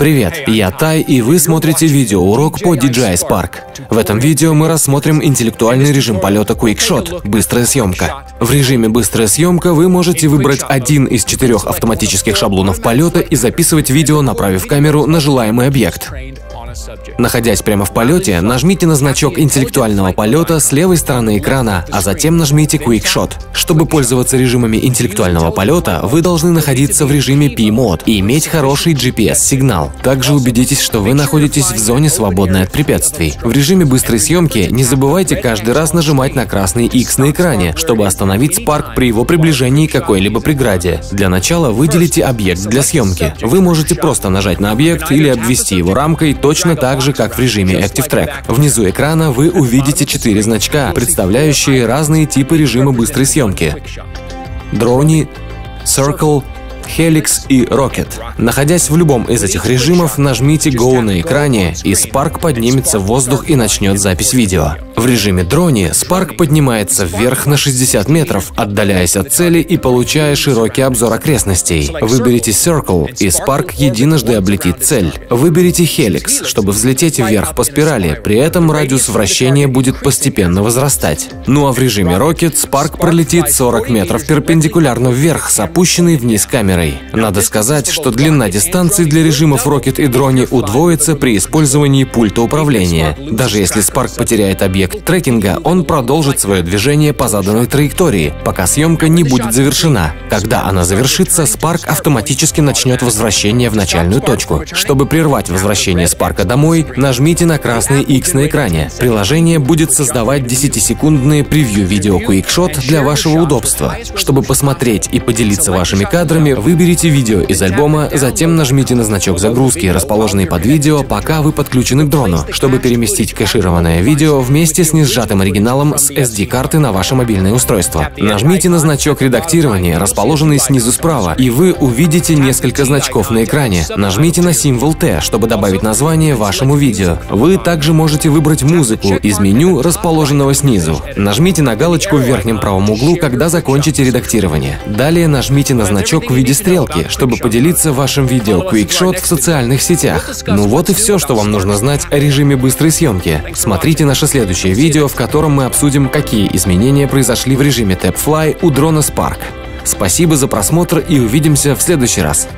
Привет, я Тай, и вы смотрите видеоурок по DJI Spark. В этом видео мы рассмотрим интеллектуальный режим полета QuickShot — быстрая съемка. В режиме «Быстрая съемка» вы можете выбрать один из 4 автоматических шаблонов полета и записывать видео, направив камеру на желаемый объект. Находясь прямо в полете, нажмите на значок интеллектуального полета с левой стороны экрана, а затем нажмите QuickShot. Чтобы пользоваться режимами интеллектуального полета, вы должны находиться в режиме P-Mode и иметь хороший GPS-сигнал. Также убедитесь, что вы находитесь в зоне, свободной от препятствий. В режиме быстрой съемки не забывайте каждый раз нажимать на красный X на экране, чтобы остановить Spark при его приближении к какой-либо преграде. Для начала выделите объект для съемки. Вы можете просто нажать на объект или обвести его рамкой точно так же, как в режиме Active Track. Внизу экрана вы увидите 4 значка, представляющие разные типы режима быстрой съемки: Dronie, Circle, Helix и Rocket. Находясь в любом из этих режимов, нажмите Go на экране, и Spark поднимется в воздух и начнет запись видео. В режиме Dronie Spark поднимается вверх на 60 метров, отдаляясь от цели и получая широкий обзор окрестностей. Выберите Circle, и Spark единожды облетит цель. Выберите Helix, чтобы взлететь вверх по спирали, при этом радиус вращения будет постепенно возрастать. Ну а в режиме Rocket Spark пролетит 40 метров перпендикулярно вверх с опущенной вниз камерой. Надо сказать, что длина дистанции для режимов Rocket и Dronie удвоится при использовании пульта управления. Даже если Spark потеряет объект трекинга, он продолжит свое движение по заданной траектории, пока съемка не будет завершена. Когда она завершится, Spark автоматически начнет возвращение в начальную точку. Чтобы прервать возвращение Spark домой, нажмите на красный X на экране. Приложение будет создавать 10-секундные превью-видео QuickShot для вашего удобства. Чтобы посмотреть и поделиться вашими кадрами, выберите видео из альбома, затем нажмите на значок загрузки, расположенный под видео, пока вы подключены к дрону, чтобы переместить кэшированное видео вместе с несжатым оригиналом с SD-карты на ваше мобильное устройство. Нажмите на значок редактирования, расположенный снизу справа, и вы увидите несколько значков на экране. Нажмите на символ Т, чтобы добавить название вашему видео. Вы также можете выбрать музыку из меню, расположенного снизу. Нажмите на галочку в верхнем правом углу, когда закончите редактирование. Далее нажмите на значок в виде стрелки, чтобы поделиться вашим видео QuickShot в социальных сетях. Ну вот и все, что вам нужно знать о режиме быстрой съемки. Смотрите наше следующее видео, в котором мы обсудим, какие изменения произошли в режиме TapFly у дрона Spark. Спасибо за просмотр и увидимся в следующий раз.